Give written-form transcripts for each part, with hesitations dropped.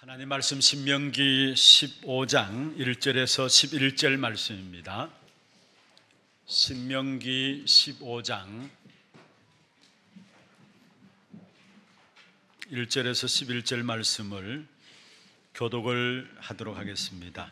하나님 말씀 신명기 15장 1절에서 11절 말씀입니다. 신명기 15장 1절에서 11절 말씀을 교독을 하도록 하겠습니다.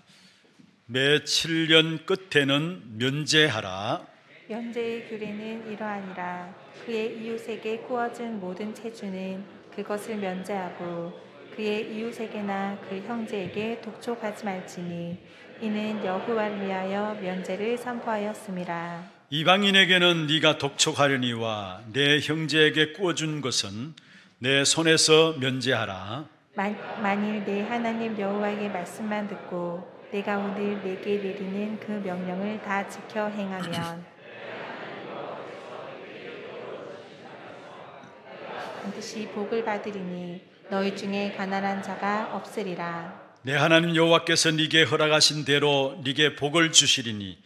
매 7년 끝에는 면제하라. 면제의 규례는 이러하니라. 그의 이웃에게 꾸어준 모든 채주는 그것을 면제하고 그의 이웃에게나 그 형제에게 독촉하지 말지니 이는 여호와를 위하여 면제를 선포하였음이라. 이방인에게는 네가 독촉하려니와 내 형제에게 꾸어준 것은 내 손에서 면제하라. 만일 내 하나님 여호와의 말씀만 듣고 내가 오늘 내게 내리는 그 명령을 다 지켜 행하면 반드시 복을 받으리니 너희 중에 가난한 자가 없으리라. 내 하나님 여호와께서 네게 허락하신 대로 네게 복을 주시리니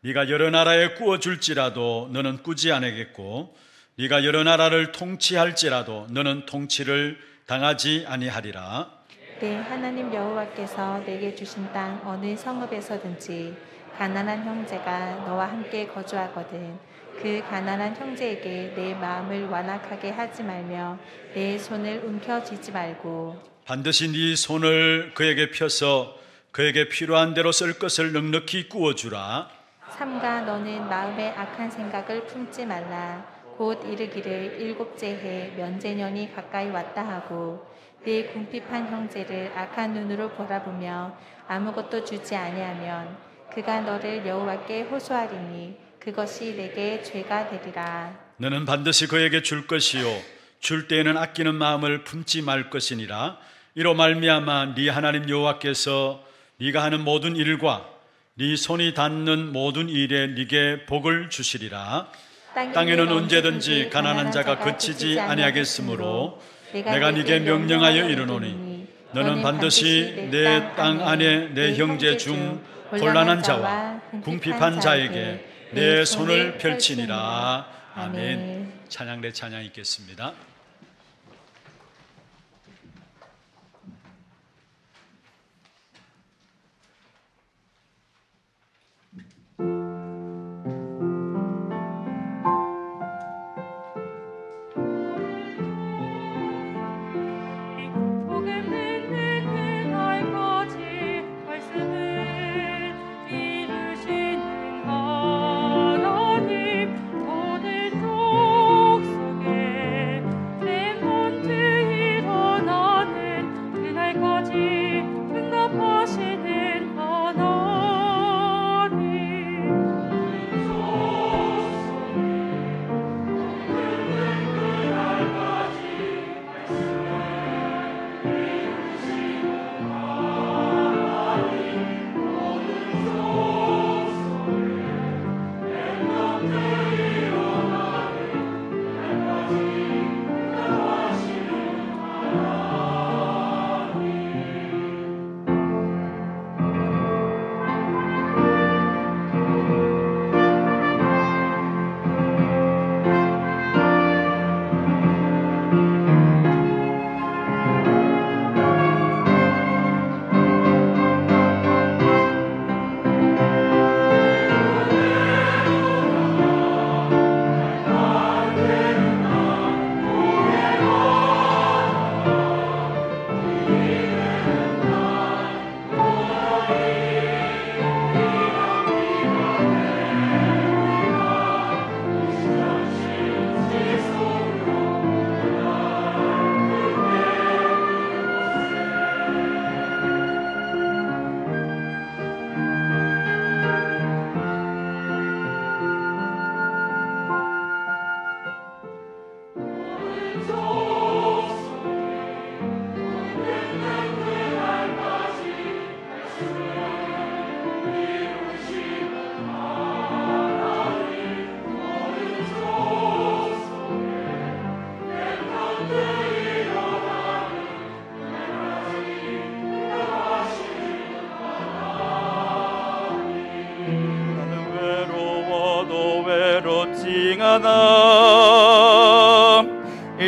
네가 여러 나라에 꾸어줄지라도 너는 꾸지 아니겠고 네가 여러 나라를 통치할지라도 너는 통치를 당하지 아니하리라. 내 하나님 여호와께서 네게 주신 땅 어느 성읍에서든지 가난한 형제가 너와 함께 거주하거든 그 가난한 형제에게 내 마음을 완악하게 하지 말며 내 손을 움켜쥐지 말고 반드시 네 손을 그에게 펴서 그에게 필요한 대로 쓸 것을 넉넉히 꾸어주라. 삼가 너는 마음에 악한 생각을 품지 말라. 곧 이르기를 일곱째 해 면제년이 가까이 왔다 하고 네 궁핍한 형제를 악한 눈으로 바라보며 아무것도 주지 아니하면 그가 너를 여호와께 호소하리니 그것이 내게 죄가 되리라. 너는 반드시 그에게 줄 것이요 줄 때에는 아끼는 마음을 품지 말 것이니라. 이로 말미암아 네 하나님 여호와께서 네가 하는 모든 일과 네 손이 닿는 모든 일에 네게 복을 주시리라. 땅에는 언제든지 가난한 자가 그치지 아니하겠으므로 내가 네게 명령하여 이르노니 너는 반드시 내 땅 안에 내 형제 중 곤란한 자와 궁핍한 자에게 내 손을 펼치니라. 아멘. 찬양대 찬양 있겠습니다.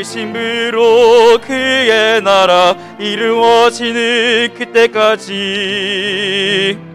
심으로 그의 나라 이루어지는 그때까지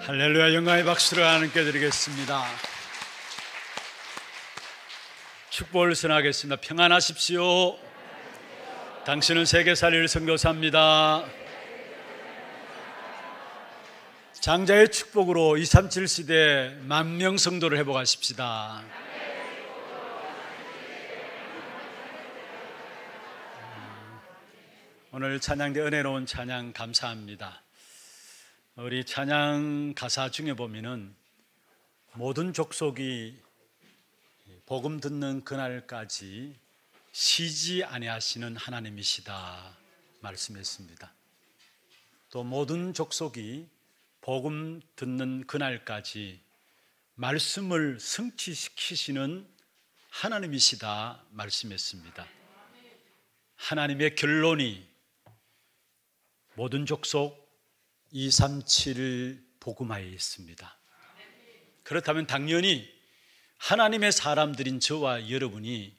할렐루야. 영광의 박수를 하나님께 드리겠습니다. 축복을 선하겠습니다. 평안하십시오. 당신은 세계 살릴 선교사입니다. 장자의 축복으로 237 시대에 만명 성도를 회복하십시다. 오늘 찬양대 은혜로운 찬양 감사합니다. 우리 찬양 가사 중에 보면은 모든 족속이 복음 듣는 그날까지 쉬지 아니하시는 하나님이시다 말씀했습니다. 또 모든 족속이 복음 듣는 그날까지 말씀을 성취시키시는 하나님이시다 말씀했습니다. 하나님의 결론이 모든 족속 237 복음화에 있습니다. 그렇다면 당연히 하나님의 사람들인 저와 여러분이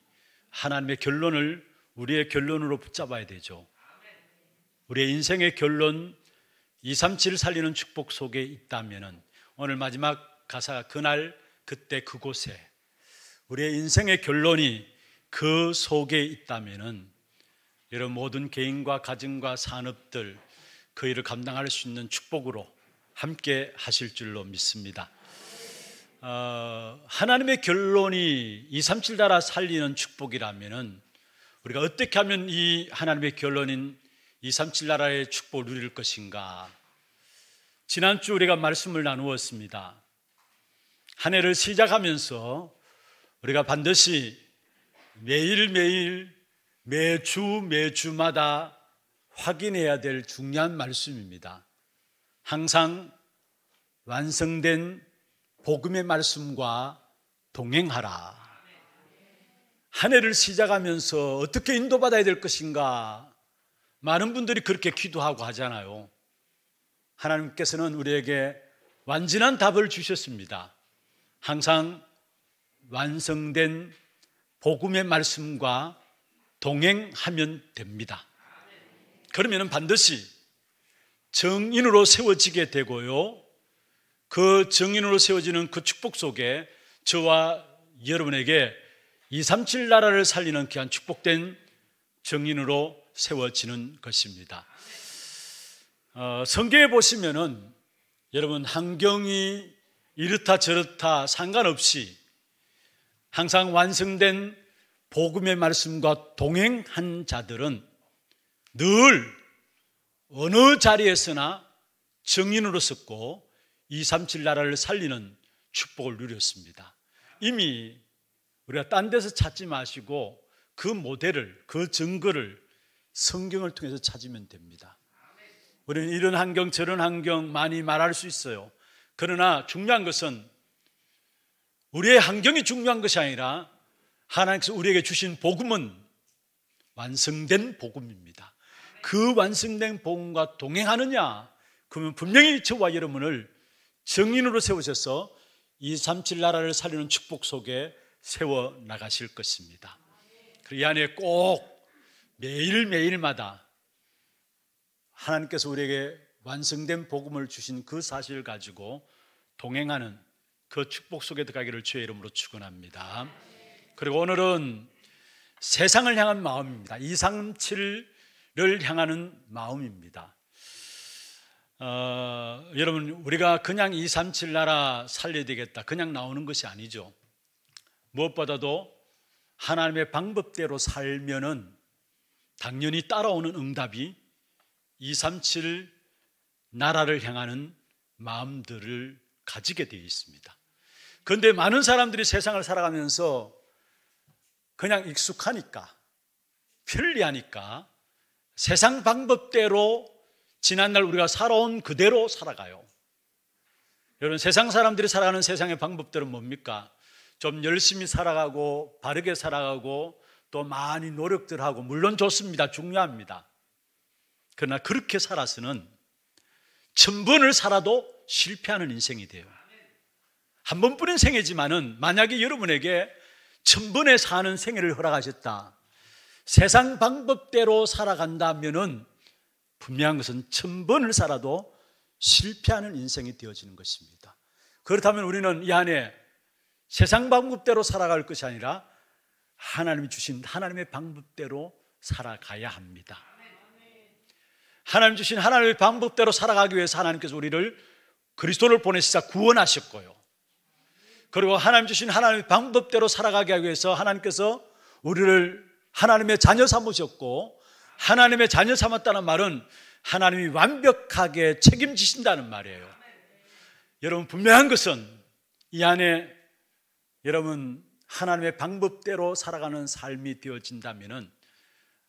하나님의 결론을 우리의 결론으로 붙잡아야 되죠. 우리의 인생의 결론 237 살리는 축복 속에 있다면 오늘 마지막 가사 그날 그때 그곳에 우리의 인생의 결론이 그 속에 있다면 여러분 모든 개인과 가정과 산업들 그 일을 감당할 수 있는 축복으로 함께 하실 줄로 믿습니다. 하나님의 결론이 237 나라 살리는 축복이라면 우리가 어떻게 하면 이 하나님의 결론인 237 나라의 축복을 누릴 것인가. 지난주 우리가 말씀을 나누었습니다. 한 해를 시작하면서 우리가 반드시 매일매일 매주마다 확인해야 될 중요한 말씀입니다. 항상 완성된 복음의 말씀과 동행하라. 한 해를 시작하면서 어떻게 인도받아야 될 것인가. 많은 분들이 그렇게 기도하고 하잖아요. 하나님께서는 우리에게 완전한 답을 주셨습니다. 항상 완성된 복음의 말씀과 동행하면 됩니다. 그러면 반드시 정인으로 세워지게 되고요. 그 정인으로 세워지는 그 축복 속에 저와 여러분에게 237 나라를 살리는 귀한 축복된 정인으로 세워지는 것입니다. 성경에 보시면은 여러분 환경이 이렇다 저렇다 상관없이 항상 완성된 복음의 말씀과 동행한 자들은 늘 어느 자리에서나 증인으로 섰고 237 나라를 살리는 축복을 누렸습니다. 이미 우리가 딴 데서 찾지 마시고 그 모델을, 그 증거를 성경을 통해서 찾으면 됩니다. 우리는 이런 환경 저런 환경 많이 말할 수 있어요. 그러나 중요한 것은 우리의 환경이 중요한 것이 아니라 하나님께서 우리에게 주신 복음은 완성된 복음입니다. 그 완성된 복음과 동행하느냐? 그러면 분명히 저와 여러분을 증인으로 세우셔서 237 나라를 살리는 축복 속에 세워나가실 것입니다. 그리고 이 안에 꼭 매일매일마다 하나님께서 우리에게 완성된 복음을 주신 그 사실을 가지고 동행하는 그 축복 속에 들어가기를 주의 이름으로 축원합니다. 그리고 오늘은 세상을 향한 마음입니다. 237을 향하는 마음입니다. 여러분 우리가 그냥 237 나라 살려야 되겠다 그냥 나오는 것이 아니죠. 무엇보다도 하나님의 방법대로 살면은 당연히 따라오는 응답이 237 나라를 향하는 마음들을 가지게 되어 있습니다. 그런데 많은 사람들이 세상을 살아가면서 그냥 익숙하니까 편리하니까 세상 방법대로 지난날 우리가 살아온 그대로 살아가요. 여러분 세상 사람들이 살아가는 세상의 방법들은 뭡니까? 좀 열심히 살아가고 바르게 살아가고 또 많이 노력들 하고 물론 좋습니다. 중요합니다. 그러나 그렇게 살아서는 1000번을 살아도 실패하는 인생이 돼요. 한 번뿐인 생애지만은 만약에 여러분에게 1000번에 사는 생애를 허락하셨다 세상 방법대로 살아간다면은 분명한 것은 1000번을 살아도 실패하는 인생이 되어지는 것입니다. 그렇다면 우리는 이 안에 세상 방법대로 살아갈 것이 아니라 하나님이 주신 하나님의 방법대로 살아가야 합니다. 하나님 주신 하나님의 방법대로 살아가기 위해서 하나님께서 우리를 그리스도를 보내시사 구원하셨고요. 그리고 하나님 주신 하나님의 방법대로 살아가게 하기 위해서 하나님께서 우리를 하나님의 자녀 삼으셨고 하나님의 자녀 삼았다는 말은 하나님이 완벽하게 책임지신다는 말이에요. 여러분 분명한 것은 이 안에 여러분 하나님의 방법대로 살아가는 삶이 되어진다면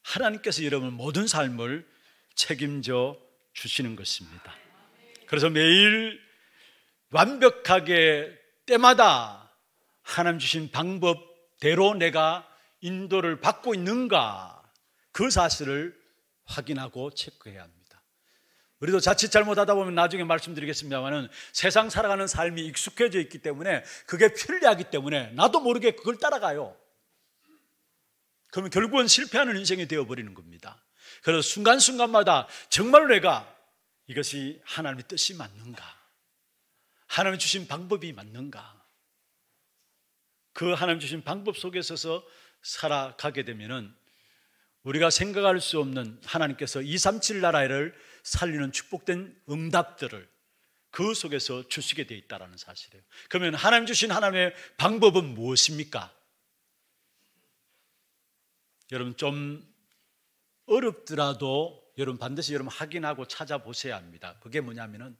하나님께서 여러분 모든 삶을 책임져 주시는 것입니다. 그래서 매일 완벽하게 때마다 하나님 주신 방법대로 내가 인도를 받고 있는가 그 사실을 확인하고 체크해야 합니다. 우리도 자칫 잘못하다 보면 나중에 말씀드리겠습니다만 세상 살아가는 삶이 익숙해져 있기 때문에 그게 편리하기 때문에 나도 모르게 그걸 따라가요. 그러면 결국은 실패하는 인생이 되어버리는 겁니다. 그래서 순간순간마다 정말 내가 이것이 하나님의 뜻이 맞는가 하나님 주신 방법이 맞는가 그 하나님 주신 방법 속에 서서 살아가게 되면은 우리가 생각할 수 없는 하나님께서 237 나라를 살리는 축복된 응답들을 그 속에서 주시게 되어 있다는 사실이에요. 그러면 하나님 주신 하나님의 방법은 무엇입니까? 여러분 좀 어렵더라도 여러분 반드시 여러분 확인하고 찾아보셔야 합니다. 그게 뭐냐면은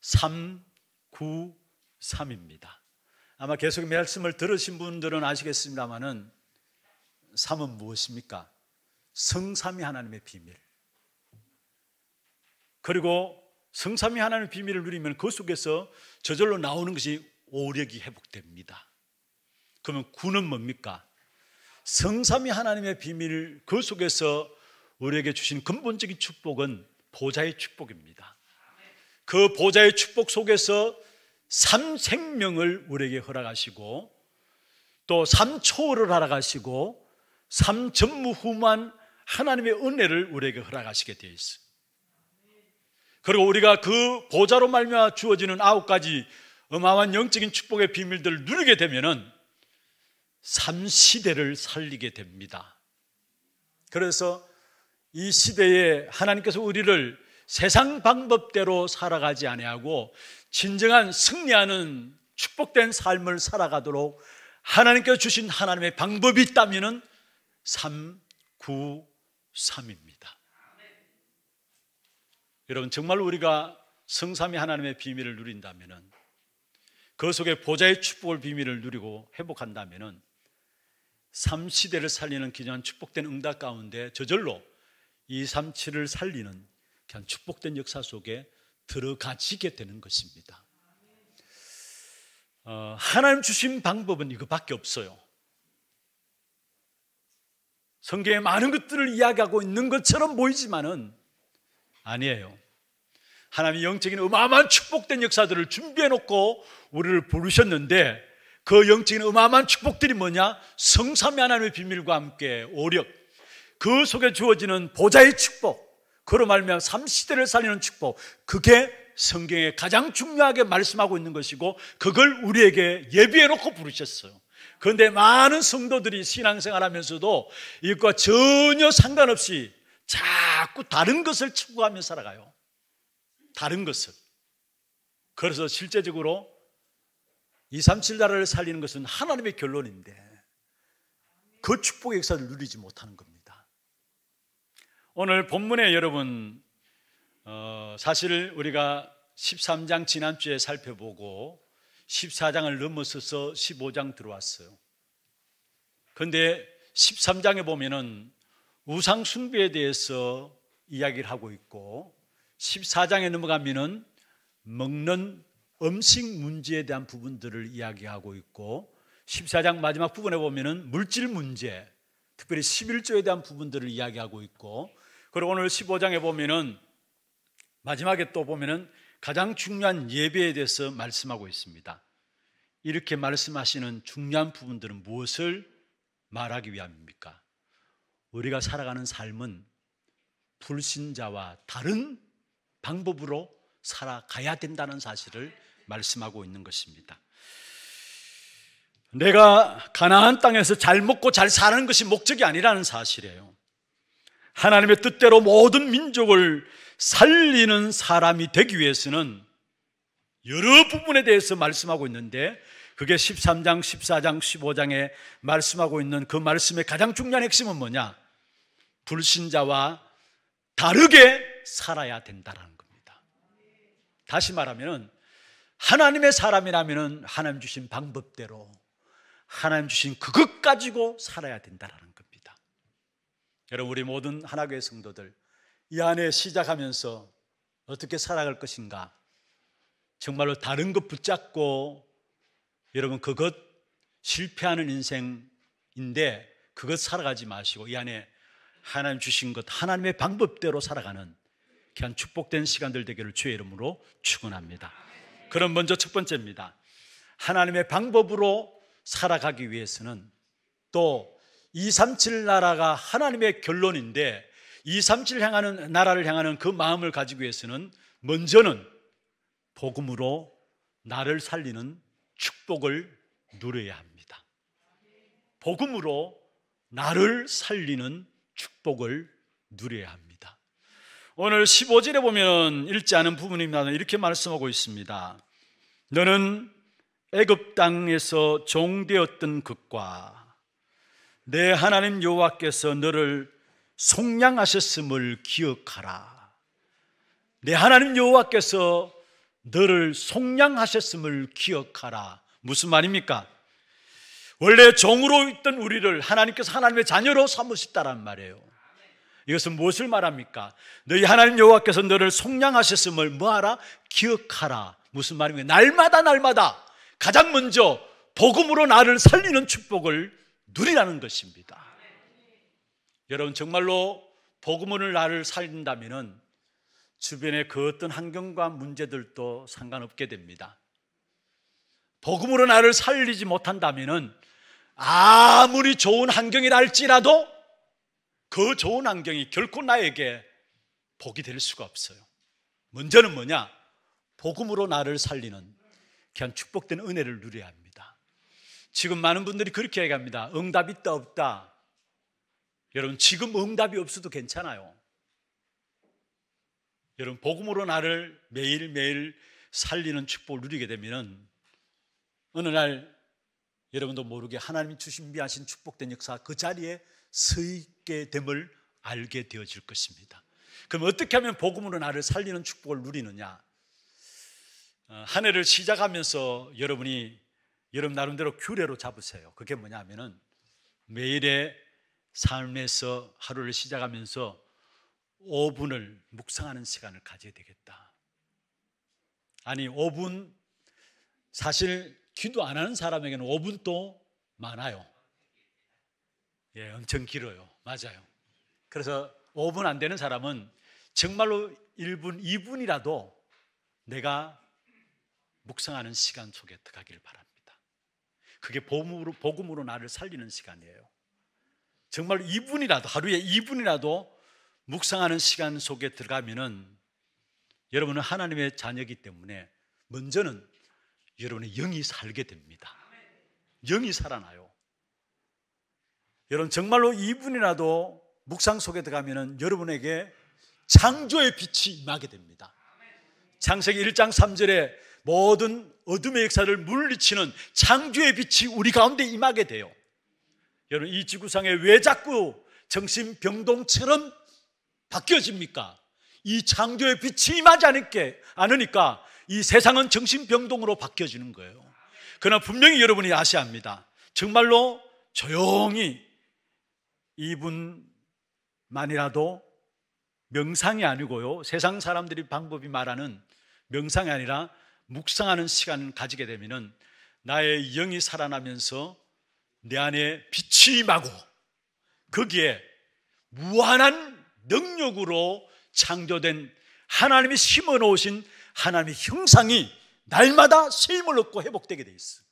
393입니다. 아마 계속 말씀을 들으신 분들은 아시겠습니다만은 3은 무엇입니까? 성삼위 하나님의 비밀. 그리고 성삼위 하나님의 비밀을 누리면 그 속에서 저절로 나오는 것이 오력이 회복됩니다. 그러면 9는 뭡니까? 성삼위 하나님의 비밀 그 속에서 우리에게 주신 근본적인 축복은 보좌의 축복입니다. 그 보좌의 축복 속에서 삼생명을 우리에게 허락하시고 또 삼초월을 허락하시고 삼전무후무한 하나님의 은혜를 우리에게 허락하시게 되어 있어요. 그리고 우리가 그 보좌로 말미암아 주어지는 9가지 어마어마한 영적인 축복의 비밀들을 누리게 되면은 3시대를 살리게 됩니다. 그래서 이 시대에 하나님께서 우리를 세상 방법대로 살아가지 아니하고 진정한 승리하는 축복된 삶을 살아가도록 하나님께서 주신 하나님의 방법이 있다면 393입니다. 여러분, 정말 우리가 성삼위 하나님의 비밀을 누린다면, 그 속에 보좌의 축복을 비밀을 누리고 회복한다면, 3시대를 살리는 기념한 축복된 응답 가운데 저절로 237을 살리는 그냥 축복된 역사 속에 들어가지게 되는 것입니다. 하나님 주신 방법은 이거밖에 없어요. 성경에 많은 것들을 이야기하고 있는 것처럼 보이지만은 아니에요. 하나님이 영적인 어마어마한 축복된 역사들을 준비해놓고 우리를 부르셨는데, 그 영적인 어마어마한 축복들이 뭐냐? 성삼위 하나님의 비밀과 함께 오력, 그 속에 주어지는 보좌의 축복, 그로 말미암아 3시대를 살리는 축복, 그게 성경에 가장 중요하게 말씀하고 있는 것이고, 그걸 우리에게 예비해놓고 부르셨어요. 그런데 많은 성도들이 신앙생활하면서도 이것과 전혀 상관없이 자꾸 다른 것을 추구하며 살아가요. 다른 것을. 그래서 실제적으로 237 나라를 살리는 것은 하나님의 결론인데 그 축복의 역사를 누리지 못하는 겁니다. 오늘 본문에 여러분, 사실 우리가 13장 지난주에 살펴보고 14장을 넘어서서 15장 들어왔어요. 그런데 13장에 보면은 우상 숭배에 대해서 이야기를 하고 있고, 14장에 넘어가면은 먹는 음식 문제에 대한 부분들을 이야기하고 있고, 14장 마지막 부분에 보면은 물질 문제, 특별히 11조에 대한 부분들을 이야기하고 있고, 그리고 오늘 15장에 보면은 마지막에 또 보면은 가장 중요한 예배에 대해서 말씀하고 있습니다. 이렇게 말씀하시는 중요한 부분들은 무엇을 말하기 위함입니까? 우리가 살아가는 삶은 불신자와 다른 방법으로 살아가야 된다는 사실을 말씀하고 있는 것입니다. 내가 가나안 땅에서 잘 먹고 잘 사는 것이 목적이 아니라는 사실이에요. 하나님의 뜻대로 모든 민족을 살리는 사람이 되기 위해서는 여러 부분에 대해서 말씀하고 있는데, 그게 13장, 14장, 15장에 말씀하고 있는 그 말씀의 가장 중요한 핵심은 뭐냐? 불신자와 다르게 살아야 된다라는 겁니다. 다시 말하면 하나님의 사람이라면 하나님 주신 방법대로, 하나님 주신 그것 가지고 살아야 된다라는 겁니다. 여러분, 우리 모든 하나교회 성도들 이 안에 시작하면서 어떻게 살아갈 것인가, 정말로 다른 것 붙잡고 여러분 그것 실패하는 인생인데 그것 살아가지 마시고, 이 안에 하나님 주신 것, 하나님의 방법대로 살아가는 귀한 축복된 시간들 되기를 주의 이름으로 축원합니다. 그럼 먼저 첫 번째입니다. 하나님의 방법으로 살아가기 위해서는, 또 237 나라가 하나님의 결론인데 237 향하는 나라를 향하는 그 마음을 가지기 위해서는 먼저는 복음으로 나를 살리는 축복을 누려야 합니다. 복음으로 나를 살리는 축복을 누려야 합니다. 오늘 15절에 보면 읽지 않은 부분입니다. 이렇게 말씀하고 있습니다. 너는 애굽 땅에서 종되었던 것과 내 하나님 여호와께서 너를 속량하셨음을 기억하라. 내 하나님 여호와께서 너를 속량하셨음을 기억하라. 무슨 말입니까? 원래 종으로 있던 우리를 하나님께서 하나님의 자녀로 삼으셨다란 말이에요. 이것은 무엇을 말합니까? 너희 하나님 여호와께서 너를 속량하셨음을 뭐하라? 기억하라. 무슨 말입니까? 날마다 가장 먼저 복음으로 나를 살리는 축복을 누리라는 것입니다. 여러분, 정말로 복음으로 나를 살린다면 주변의 그 어떤 환경과 문제들도 상관없게 됩니다. 복음으로 나를 살리지 못한다면 아무리 좋은 환경이라 할지라도 그 좋은 환경이 결코 나에게 복이 될 수가 없어요. 문제는 뭐냐? 복음으로 나를 살리는 귀한 축복된 은혜를 누려야 합니다. 지금 많은 분들이 그렇게 얘기합니다. 응답이 있다 없다. 여러분, 지금 응답이 없어도 괜찮아요. 여러분, 복음으로 나를 매일매일 살리는 축복을 누리게 되면 어느 날 여러분도 모르게 하나님이 준비하신 축복된 역사 그 자리에 서 있게 됨을 알게 되어질 것입니다. 그럼 어떻게 하면 복음으로 나를 살리는 축복을 누리느냐? 한 해를 시작하면서 여러분이 여러분 나름대로 규례로 잡으세요. 그게 뭐냐면은 매일의 삶에서 하루를 시작하면서 5분을 묵상하는 시간을 가져야 되겠다. 아니 5분, 사실 기도 안 하는 사람에게는 5분도 많아요. 예, 엄청 길어요. 맞아요. 그래서 5분 안 되는 사람은 정말로 1분, 2분이라도 내가 묵상하는 시간 속에 들어가기를 바랍니다. 그게 복음으로 나를 살리는 시간이에요. 정말 2분이라도, 하루에 2분이라도 묵상하는 시간 속에 들어가면은 여러분은 하나님의 자녀이기 때문에 먼저는 여러분의 영이 살게 됩니다. 영이 살아나요. 여러분 정말로 2분이라도 묵상 속에 들어가면은 여러분에게 창조의 빛이 임하게 됩니다. 창세기 1장 3절에 모든 어둠의 역사를 물리치는 창조의 빛이 우리 가운데 임하게 돼요. 여러분 이 지구상에 왜 자꾸 정신병동처럼 바뀌어집니까? 이 창조의 빛이 임하지 않으니까 이 세상은 정신병동으로 바뀌어지는 거예요. 그러나 분명히 여러분이 아셔야 합니다. 정말로 조용히 2분만이라도 명상이 아니고요, 세상 사람들이 방법이 말하는 명상이 아니라 묵상하는 시간을 가지게 되면 나의 영이 살아나면서 내 안에 빛이 임하고 거기에 무한한 능력으로 창조된 하나님이 심어놓으신 하나님의 형상이 날마다 쉼을 얻고 회복되게 돼 있어요.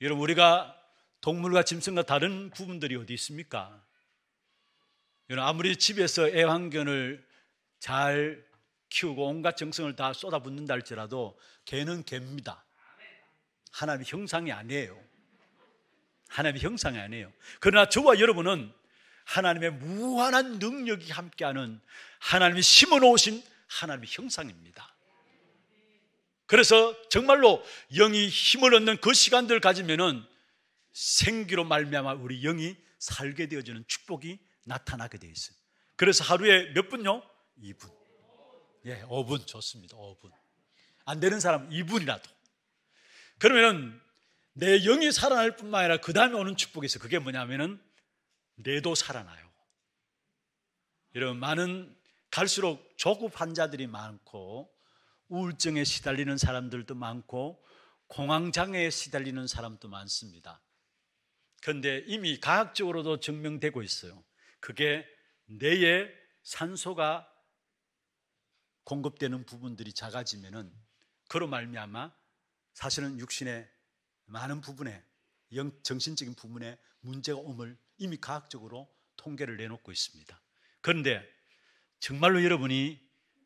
여러분 우리가 동물과 짐승과 다른 구분들이 어디 있습니까? 여러분 아무리 집에서 애완견을 잘 키우고 온갖 정성을 다 쏟아붓는다 할지라도 개는 개입니다. 하나님의 형상이 아니에요. 하나님의 형상이 아니에요. 그러나 저와 여러분은 하나님의 무한한 능력이 함께하는 하나님이 심어놓으신 하나님의 형상입니다. 그래서 정말로 영이 힘을 얻는 그 시간들을 가지면은 생기로 말미암아 우리 영이 살게 되어지는 축복이 나타나게 되어 있어요. 그래서 하루에 몇 분요? 2분. 예, 5분 좋습니다. 5분 안 되는 사람 2분이라도. 그러면은 내 영이 살아날 뿐만 아니라 그 다음에 오는 축복이 있어요. 그게 뭐냐면은 뇌도 살아나요. 이런 많은, 갈수록 조급 환자들이 많고 우울증에 시달리는 사람들도 많고 공황장애에 시달리는 사람도 많습니다. 그런데 이미 과학적으로도 증명되고 있어요. 그게 뇌에 산소가 공급되는 부분들이 작아지면은 그로 말미암아 사실은 육신의 많은 부분에 정신적인 부분에 문제가 옴을 이미 과학적으로 통계를 내놓고 있습니다. 그런데 정말로 여러분이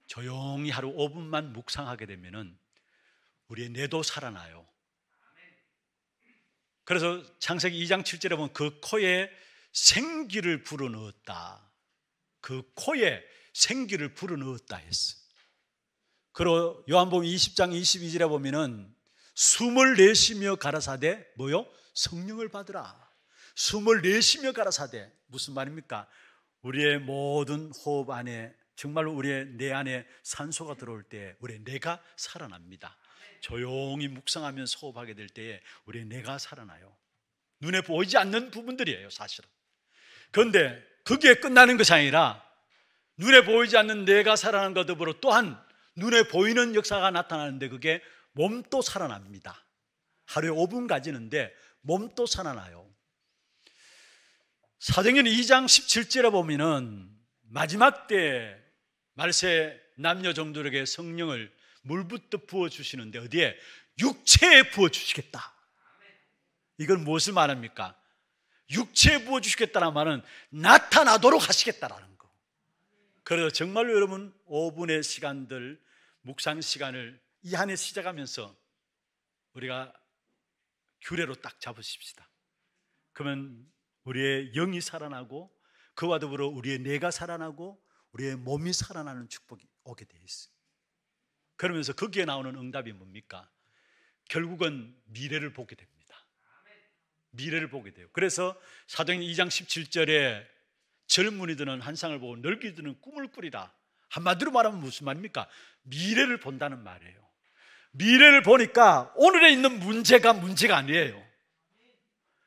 조용히 하루 5분만 묵상하게 되면은 우리의 뇌도 살아나요. 그래서 창세기 2장 7절에 보면 그 코에 생기를 불어넣었다. 그 코에 생기를 불어넣었다 했어요. 그리고 요한복음 20장 22절에 보면은 숨을 내쉬며 가라사대 뭐요? 성령을 받으라. 숨을 내쉬며 가라사대, 무슨 말입니까? 우리의 모든 호흡 안에 정말로 우리의 뇌 안에 산소가 들어올 때 우리의 뇌가 살아납니다. 조용히 묵상하면서 호흡하게 될 때에 우리의 뇌가 살아나요. 눈에 보이지 않는 부분들이에요, 사실은. 그런데 그게 끝나는 것이 아니라 눈에 보이지 않는 뇌가 살아나는 것 더불어 또한 눈에 보이는 역사가 나타나는데 그게 몸도 살아납니다. 하루에 5분 가지는데 몸도 살아나요. 사도행전 2장 17절에 보면은 마지막 때 말세 남녀 종들에게 성령을 물붓듯 부어주시는데 어디에? 육체에 부어주시겠다. 이건 무엇을 말합니까? 육체에 부어주시겠다는 말은 나타나도록 하시겠다라는 거. 그래서 정말로 여러분 5분의 시간들, 묵상 시간을 이 한 해 시작하면서 우리가 규례로 딱 잡으십시다. 그러면 우리의 영이 살아나고 그와 더불어 우리의 뇌가 살아나고 우리의 몸이 살아나는 축복이 오게 돼 있어요. 그러면서 거기에 나오는 응답이 뭡니까? 결국은 미래를 보게 됩니다. 미래를 보게 돼요. 그래서 사도행전 2장 17절에 젊은이들은 환상을 보고 늙이들은 꿈을 꾸리라. 한마디로 말하면 무슨 말입니까? 미래를 본다는 말이에요. 미래를 보니까 오늘에 있는 문제가 아니에요.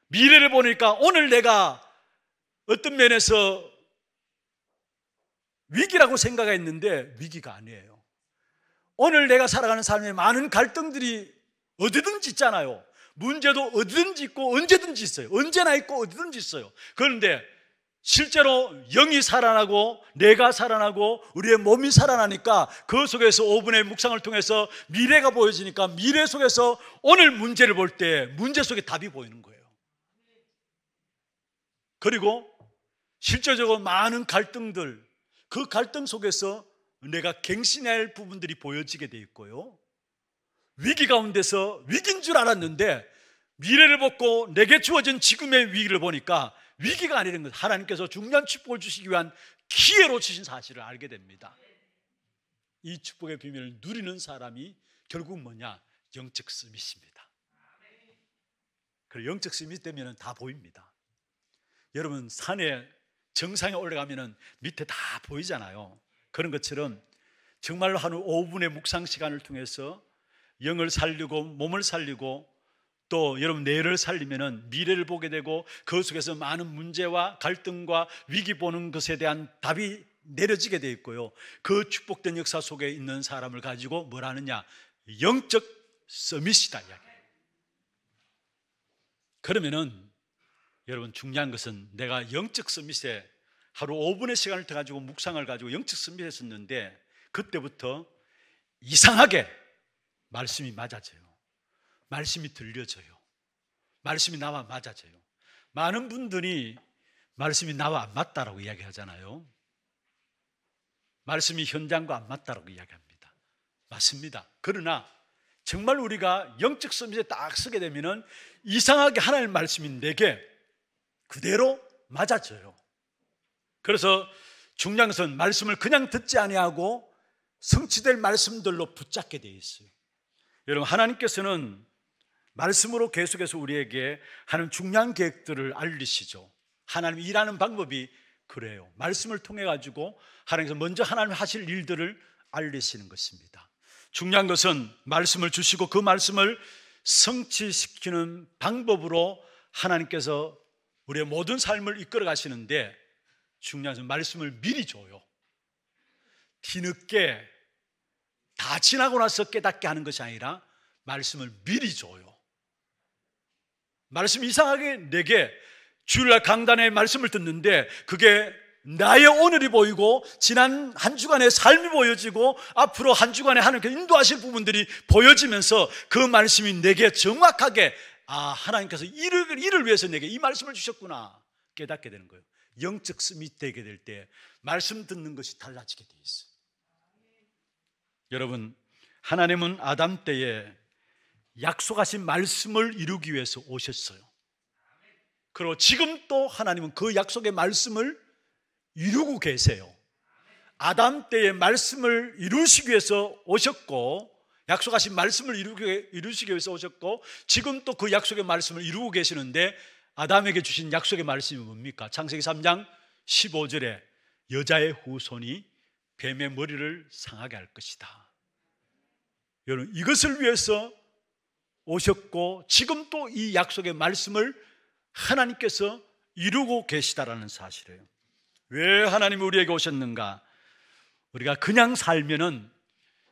미래를 보니까 오늘 내가 어떤 면에서 위기라고 생각했는데 위기가 아니에요. 오늘 내가 살아가는 삶에 많은 갈등들이 어디든지 있잖아요. 문제도 어디든지 있고 언제든지 있어요. 언제나 있고 어디든지 있어요. 그런데 실제로 영이 살아나고 내가 살아나고 우리의 몸이 살아나니까 그 속에서 5분의 묵상을 통해서 미래가 보여지니까 미래 속에서 오늘 문제를 볼 때 문제 속에 답이 보이는 거예요. 그리고 실제적으로 많은 갈등들, 그 갈등 속에서 내가 갱신해야 할 부분들이 보여지게 돼 있고요. 위기 가운데서 위기인 줄 알았는데 미래를 벗고 내게 주어진 지금의 위기를 보니까 위기가 아니라는 것, 하나님께서 중요한 축복을 주시기 위한 기회로 주신 사실을 알게 됩니다. 이 축복의 비밀을 누리는 사람이 결국 뭐냐? 영적 스밋입니다. 그리고 영적 스밋 되면 다 보입니다. 여러분 산에 정상에 올라가면 밑에 다 보이잖아요. 그런 것처럼 정말로 한 5분의 묵상 시간을 통해서 영을 살리고 몸을 살리고 또 여러분 내일을 살리면 미래를 보게 되고 그 속에서 많은 문제와 갈등과 위기 보는 것에 대한 답이 내려지게 돼 있고요. 그 축복된 역사 속에 있는 사람을 가지고 뭘 하느냐? 영적 서밋이다 이야기. 그러면은 여러분 중요한 것은 내가 영적 서밋에 하루 5분의 시간을 더 가지고 묵상을 가지고 영적 서밋 했었는데 그때부터 이상하게 말씀이 맞아져요. 말씀이 들려져요. 말씀이 나와 맞아져요. 많은 분들이 말씀이 나와 안 맞다라고 이야기하잖아요. 말씀이 현장과 안 맞다라고 이야기합니다. 맞습니다. 그러나 정말 우리가 영적 서밋에 딱 쓰게 되면은 이상하게 하나님의 말씀이 내게 그대로 맞아져요. 그래서 중요한 것은 말씀을 그냥 듣지 아니하고 성취될 말씀들로 붙잡게 돼 있어요. 여러분 하나님께서는 말씀으로 계속해서 우리에게 하는 중요한 계획들을 알리시죠. 하나님이 일하는 방법이 그래요. 말씀을 통해 가지고 하나님께서 먼저 하나님 하실 일들을 알리시는 것입니다. 중요한 것은 말씀을 주시고 그 말씀을 성취시키는 방법으로 하나님께서 우리의 모든 삶을 이끌어 가시는데 중요한 것은 말씀을 미리 줘요. 뒤늦게 다 지나고 나서 깨닫게 하는 것이 아니라 말씀을 미리 줘요. 말씀 이상하게 내게 주일날 강단의 말씀을 듣는데 그게 나의 오늘이 보이고 지난 한 주간의 삶이 보여지고 앞으로 한 주간에 하나님께서 인도하실 부분들이 보여지면서 그 말씀이 내게 정확하게 아 하나님께서 이를 위해서 내게 이 말씀을 주셨구나 깨닫게 되는 거예요. 영적 스밋 되게 될 때 말씀 듣는 것이 달라지게 돼 있어요. 여러분 하나님은 아담 때에 약속하신 말씀을 이루기 위해서 오셨어요. 그리고 지금 또 하나님은 그 약속의 말씀을 이루고 계세요. 아담 때의 말씀을 이루시기 위해서 오셨고 약속하신 말씀을 이루시기 위해서 오셨고 지금 또 그 약속의 말씀을 이루고 계시는데 아담에게 주신 약속의 말씀이 뭡니까? 창세기 3장 15절에 여자의 후손이 뱀의 머리를 상하게 할 것이다. 여러분 이것을 위해서 오셨고 지금 또 이 약속의 말씀을 하나님께서 이루고 계시다라는 사실이에요. 왜 하나님이 우리에게 오셨는가? 우리가 그냥 살면은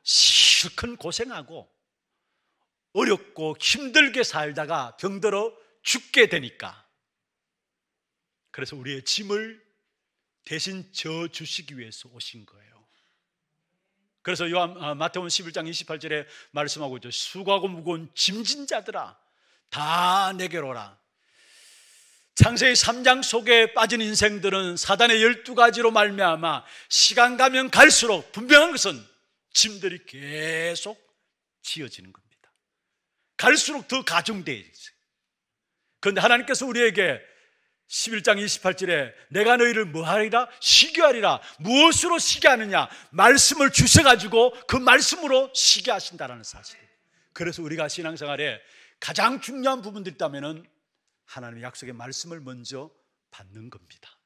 실컷 고생하고 어렵고 힘들게 살다가 병들어 죽게 되니까 그래서 우리의 짐을 대신 져주시기 위해서 오신 거예요. 그래서 마태복음 11장 28절에 말씀하고 있죠. 수고하고 무거운 짐진 자들아 다 내게로 오라. 창세기 3장 속에 빠진 인생들은 사단의 12가지로 말미암아 시간 가면 갈수록 분명한 것은 짐들이 계속 지어지는 겁니다. 갈수록 더 가중되어 있어요. 그런데 하나님께서 우리에게 11장 28절에 내가 너희를 뭐하리라? 시교하리라. 무엇으로 시교하느냐? 말씀을 주셔가지고 그 말씀으로 시교하신다라는 사실. 그래서 우리가 신앙생활에 가장 중요한 부분들이 있다면 하나님의 약속의 말씀을 먼저 받는 겁니다.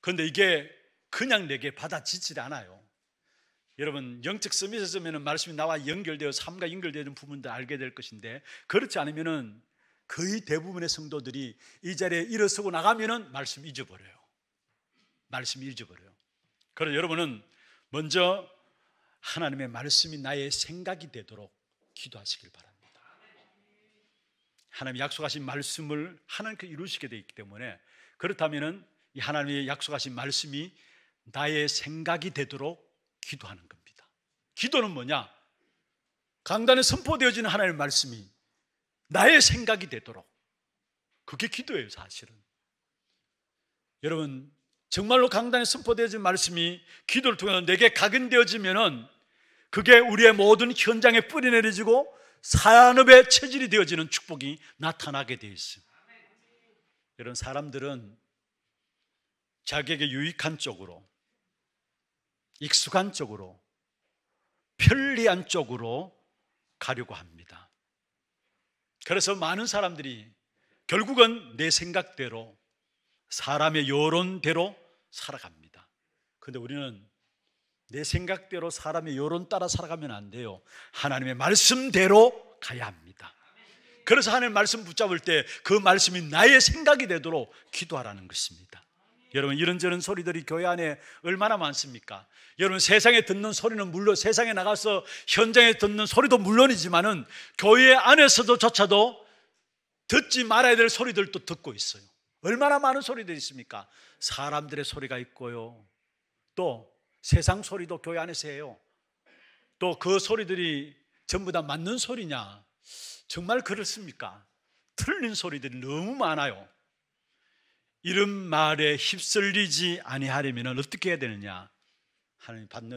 그런데 이게 그냥 내게 받아지질 않아요. 여러분, 영적 서밋에서면 말씀이 나와 연결되어 삶과 연결되는 부분도 알게 될 것인데, 그렇지 않으면 거의 대부분의 성도들이 이 자리에 일어서고 나가면 말씀 잊어버려요. 말씀 잊어버려요. 그래서 여러분은 먼저 하나님의 말씀이 나의 생각이 되도록 기도하시길 바랍니다. 하나님이 약속하신 말씀을 하나님께서 이루시게 되어 있기 때문에, 그렇다면 이 하나님의 약속하신 말씀이 나의 생각이 되도록 기도하는 겁니다. 기도는 뭐냐? 강단에 선포되어지는 하나님의 말씀이 나의 생각이 되도록, 그게 기도예요. 사실은 여러분, 정말로 강단에 선포되어진 말씀이 기도를 통해서 내게 각인되어지면 그게 우리의 모든 현장에 뿌리내려지고 산업의 체질이 되어지는 축복이 나타나게 되어 있습니다. 이런 사람들은 자기에게 유익한 쪽으로, 익숙한 쪽으로, 편리한 쪽으로 가려고 합니다. 그래서 많은 사람들이 결국은 내 생각대로, 사람의 여론대로 살아갑니다. 그런데 우리는 내 생각대로, 사람의 여론 따라 살아가면 안 돼요. 하나님의 말씀대로 가야 합니다. 그래서 하나님의 말씀 붙잡을 때 그 말씀이 나의 생각이 되도록 기도하라는 것입니다. 여러분, 이런저런 소리들이 교회 안에 얼마나 많습니까? 여러분, 세상에 듣는 소리는 물론, 세상에 나가서 현장에 듣는 소리도 물론이지만은 교회 안에서도 조차도 듣지 말아야 될 소리들도 듣고 있어요. 얼마나 많은 소리들이 있습니까? 사람들의 소리가 있고요, 또 세상 소리도 교회 안에서 해요. 또 그 소리들이 전부 다 맞는 소리냐? 정말 그렇습니까? 틀린 소리들이 너무 많아요. 이런 말에 휩쓸리지 아니하려면 어떻게 해야 되느냐?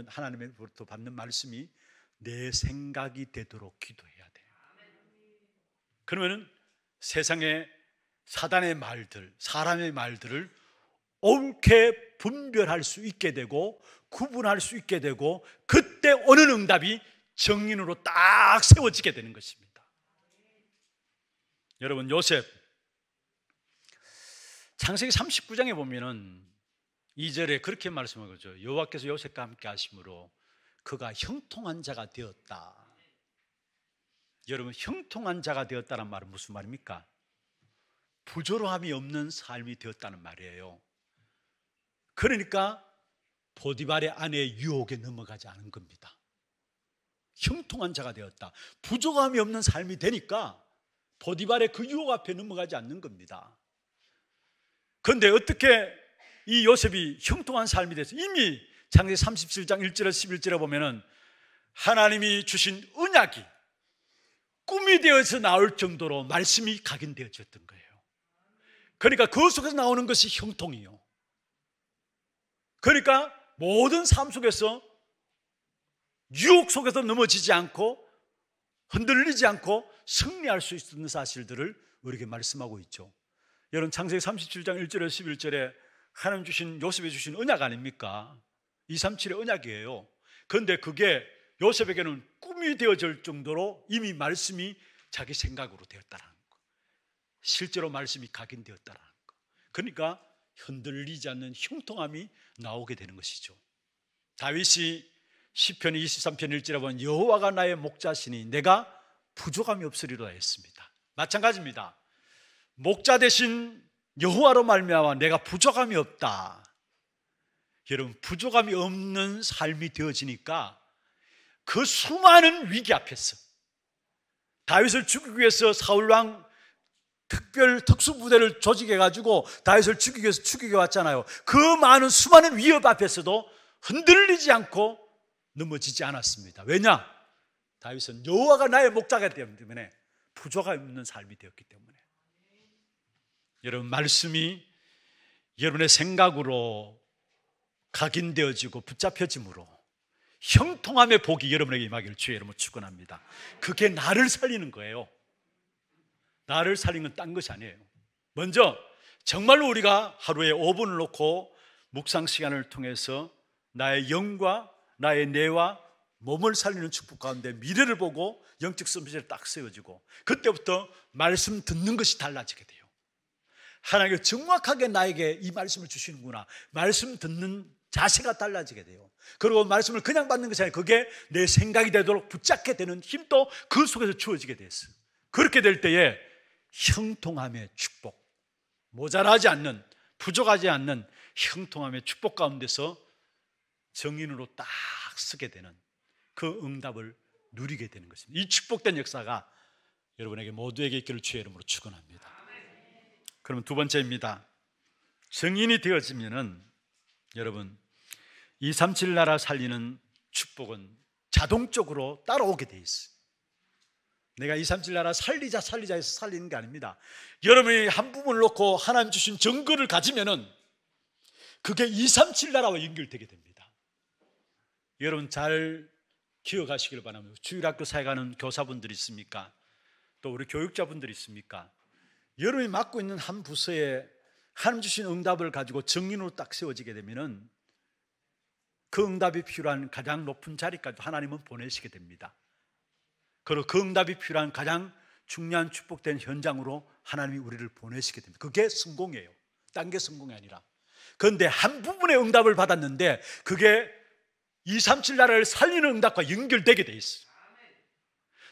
하나님으로부터 받는 말씀이 내 생각이 되도록 기도해야 돼요. 그러면 세상의 사단의 말들, 사람의 말들을 옳게 분별할 수 있게 되고, 구분할 수 있게 되고, 그때 오는 응답이 정인으로 딱 세워지게 되는 것입니다. 여러분, 요셉 창세기 39장에 보면은 2절에 그렇게 말씀하고 있죠. 여호와께서 요셉과 함께 하심으로 그가 형통한 자가 되었다. 여러분, 형통한 자가 되었다는 말은 무슨 말입니까? 부조로함이 없는 삶이 되었다는 말이에요. 그러니까 보디발의 아내의 유혹에 넘어가지 않은 겁니다. 형통한 자가 되었다. 부조함이 없는 삶이 되니까 보디발의 그 유혹 앞에 넘어가지 않는 겁니다. 그런데 어떻게 이 요셉이 형통한 삶이 됐어? 이미 창세기 37장 1절에서 11절에 보면은 하나님이 주신 언약이 꿈이 되어서 나올 정도로 말씀이 각인되어졌던 거예요. 그러니까 그 속에서 나오는 것이 형통이요. 그러니까 모든 삶 속에서 유혹 속에서 넘어지지 않고 흔들리지 않고 승리할 수 있는 사실들을 우리에게 말씀하고 있죠. 여러분, 창세기 37장 1절에서 11절에 하나님 주신, 요셉이 주신 언약 아닙니까? 237의 언약이에요. 그런데 그게 요셉에게는 꿈이 되어질 정도로 이미 말씀이 자기 생각으로 되었다라는 거, 실제로 말씀이 각인되었다라는 거. 그러니까 흔들리지 않는 형통함이 나오게 되는 것이죠. 다윗이 시편 23편 1절에 보면 여호와가 나의 목자시니 내가 부족함이 없으리로다 했습니다. 마찬가지입니다. 목자 대신 여호와로 말미암아 내가 부족함이 없다. 여러분, 부족함이 없는 삶이 되어지니까 그 수많은 위기 앞에서, 다윗을 죽이기 위해서 사울왕 특수부대를 조직해가지고 다윗을 죽이기 위해서 죽이게 왔잖아요. 그 많은 수많은 위협 앞에서도 흔들리지 않고 넘어지지 않았습니다. 왜냐? 다윗은 여호와가 나의 목자가 되기 때문에 부족함이 없는 삶이 되었기 때문에. 여러분, 말씀이 여러분의 생각으로 각인되어지고 붙잡혀짐으로 형통함의 복이 여러분에게 임하기를 주의 이름으로 축원합니다. 그게 나를 살리는 거예요. 나를 살리는 건 딴 것이 아니에요. 먼저 정말로 우리가 하루에 5분을 놓고 묵상 시간을 통해서 나의 영과 나의 뇌와 몸을 살리는 축복 가운데 미래를 보고 영적 서밋을 딱 세워지고, 그때부터 말씀 듣는 것이 달라지게 돼요. 하나님께서 정확하게 나에게 이 말씀을 주시는구나, 말씀 듣는 자세가 달라지게 돼요. 그리고 말씀을 그냥 받는 것이 아니라 그게 내 생각이 되도록 붙잡게 되는 힘도 그 속에서 주어지게 됐어요. 그렇게 될 때에 형통함의 축복, 모자라지 않는, 부족하지 않는 형통함의 축복 가운데서 정인으로 딱 쓰게 되는 그 응답을 누리게 되는 것입니다. 이 축복된 역사가 여러분에게 모두에게 있기를 주의 이름으로 축원합니다. 그러면 두 번째입니다. 정인이 되어지면은 여러분 237 나라 살리는 축복은 자동적으로 따라오게 돼 있어요. 내가 237 나라 살리자 해서 살리는 게 아닙니다. 여러분이 한 부분을 놓고 하나님 주신 정거를 가지면은 그게 237 나라와 연결되게 됩니다. 여러분 잘 기억하시길 바랍니다. 주일학교 사역하는 교사분들이 있습니까? 또 우리 교육자분들이 있습니까? 여러분이 맡고 있는 한 부서에 하나님 주신 응답을 가지고 정인으로 딱 세워지게 되면은 그 응답이 필요한 가장 높은 자리까지 하나님은 보내시게 됩니다. 그리고 그 응답이 필요한 가장 중요한 축복된 현장으로 하나님이 우리를 보내시게 됩니다. 그게 성공이에요. 딴 게 성공이 아니라. 그런데 한 부분의 응답을 받았는데 그게 237 나라를 살리는 응답과 연결되게 돼 있어요.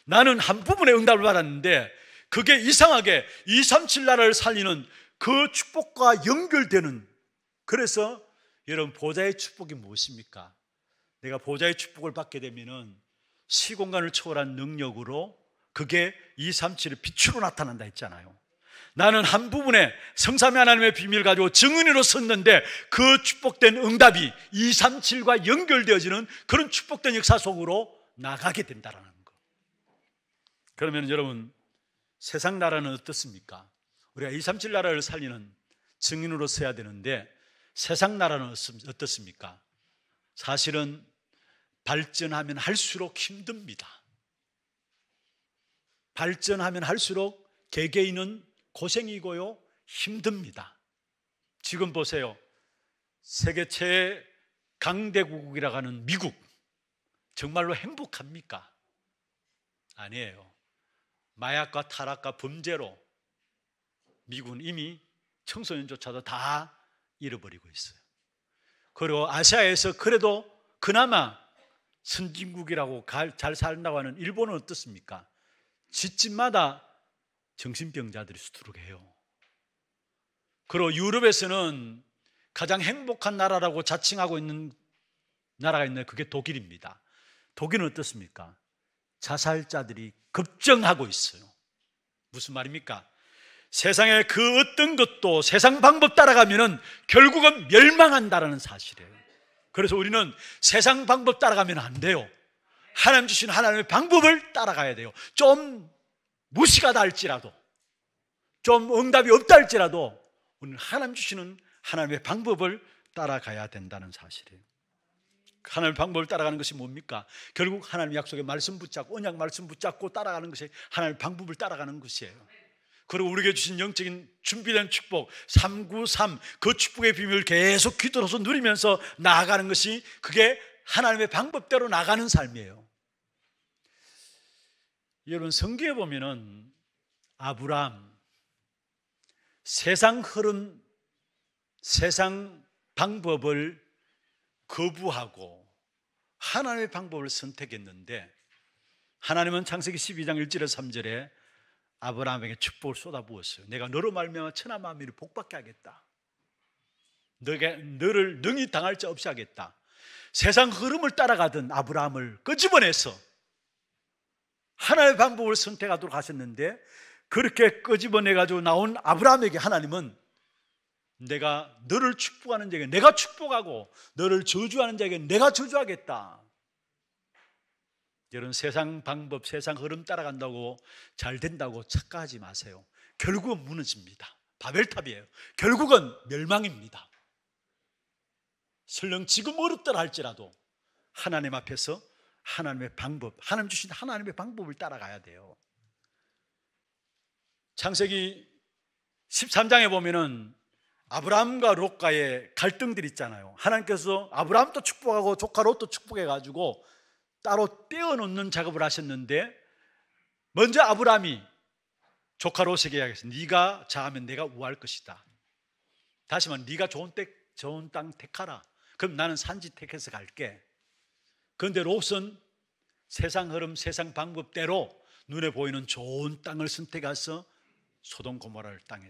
나는 한 부분의 응답을 받았는데 그게 이상하게 237 나라를 살리는 그 축복과 연결되는, 그래서 여러분 보좌의 축복이 무엇입니까? 내가 보좌의 축복을 받게 되면은 시공간을 초월한 능력으로 그게 237의 빛으로 나타난다 했잖아요. 나는 한 부분에 성삼위 하나님의 비밀을 가지고 증언으로 섰는데 그 축복된 응답이 237과 연결되어지는 그런 축복된 역사 속으로 나가게 된다라는 거. 그러면 여러분 세상 나라는 어떻습니까? 우리가 237 나라를 살리는 증인으로 서야 되는데 세상 나라는 어떻습니까? 사실은 발전하면 할수록 힘듭니다. 발전하면 할수록 개개인은 고생이고요, 힘듭니다. 지금 보세요. 세계 최 강대국이라고 하는 미국, 정말로 행복합니까? 아니에요. 마약과 타락과 범죄로 미국은 이미 청소년조차도 다 잃어버리고 있어요. 그리고 아시아에서 그래도 그나마 선진국이라고 잘 산다고 하는 일본은 어떻습니까? 집집마다 정신병자들이 수두룩해요. 그리고 유럽에서는 가장 행복한 나라라고 자칭하고 있는 나라가 있는데 그게 독일입니다. 독일은 어떻습니까? 자살자들이 급증하고 있어요. 무슨 말입니까? 세상에 그 어떤 것도 세상 방법 따라가면은 결국은 멸망한다라는 사실이에요. 그래서 우리는 세상 방법 따라가면 안 돼요. 하나님 주신 하나님의 방법을 따라가야 돼요. 좀 무식하다 할지라도, 좀 응답이 없다 할지라도 우리는 하나님 주시는 하나님의 방법을 따라가야 된다는 사실이에요. 하나님의 방법을 따라가는 것이 뭡니까? 결국 하나님의 약속의 말씀 붙잡고, 언약 말씀 붙잡고 따라가는 것이 하나님의 방법을 따라가는 것이에요. 그리고 우리에게 주신 영적인 준비된 축복 393, 그 축복의 비밀을 계속 귀들어서 누리면서 나아가는 것이, 그게 하나님의 방법대로 나가는 삶이에요. 여러분 성경에 보면은 아브라함, 세상 흐름, 세상 방법을 거부하고 하나님의 방법을 선택했는데, 하나님은 창세기 12장 1절에서 3절에 아브라함에게 축복을 쏟아부었어요. 내가 너로 말미암아 천하 만민을 복받게 하겠다. 너를 능히 당할 자 없이 하겠다. 세상 흐름을 따라가던 아브라함을 끄집어내서 하나님의 방법을 선택하도록 하셨는데, 그렇게 끄집어내가지고 나온 아브라함에게 하나님은 내가 너를 축복하는 자에게 내가 축복하고 너를 저주하는 자에게 내가 저주하겠다. 여러분 세상 방법, 세상 흐름 따라간다고 잘 된다고 착각하지 마세요. 결국은 무너집니다. 바벨탑이에요. 결국은 멸망입니다. 설령 지금 어렵더라 할지라도 하나님 앞에서 하나님의 방법, 하나님 주신 하나님의 방법을 따라가야 돼요. 창세기 13장에 보면은 아브라함과 롯과의 갈등들이 있잖아요. 하나님께서 아브라함도 축복하고 조카 롯도 축복해가지고 따로 떼어놓는 작업을 하셨는데, 먼저 아브라함이 조카 롯에게 이야기했어요. 네가 자하면 내가 우할 것이다. 다시 말해, 네가 좋은 땅 택하라. 그럼 나는 산지 택해서 갈게. 그런데 롯은 세상 흐름, 세상 방법대로 눈에 보이는 좋은 땅을 선택해서 소돔 고모라를 땅에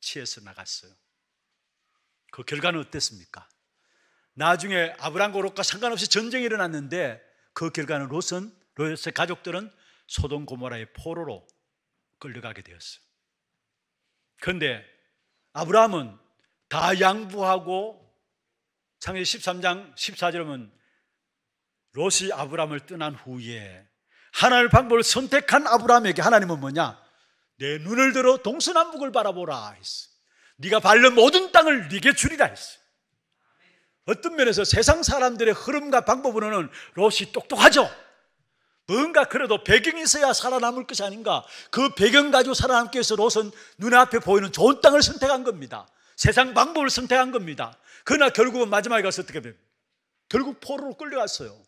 취해서 나갔어요. 그 결과는 어땠습니까? 나중에 아브라함과 롯과 상관없이 전쟁이 일어났는데, 그 결과는 롯의 가족들은 소돔 고모라의 포로로 끌려가게 되었어요. 그런데 아브라함은 다 양보하고, 창세기 13장 14절에 보면 롯이 아브라함을 떠난 후에 하나님의 방법을 선택한 아브라함에게 하나님은 뭐냐? 내 눈을 들어 동서남북을 바라보라 했어. 네가 밟는 모든 땅을 네게 주리라 했어. 어떤 면에서 세상 사람들의 흐름과 방법으로는 롯이 똑똑하죠. 뭔가 그래도 배경이 있어야 살아남을 것이 아닌가. 그 배경 가지고 살아남기 위해서 롯은 눈앞에 보이는 좋은 땅을 선택한 겁니다. 세상 방법을 선택한 겁니다. 그러나 결국은 마지막에 가서 어떻게 됩니까? 결국 포로로 끌려갔어요.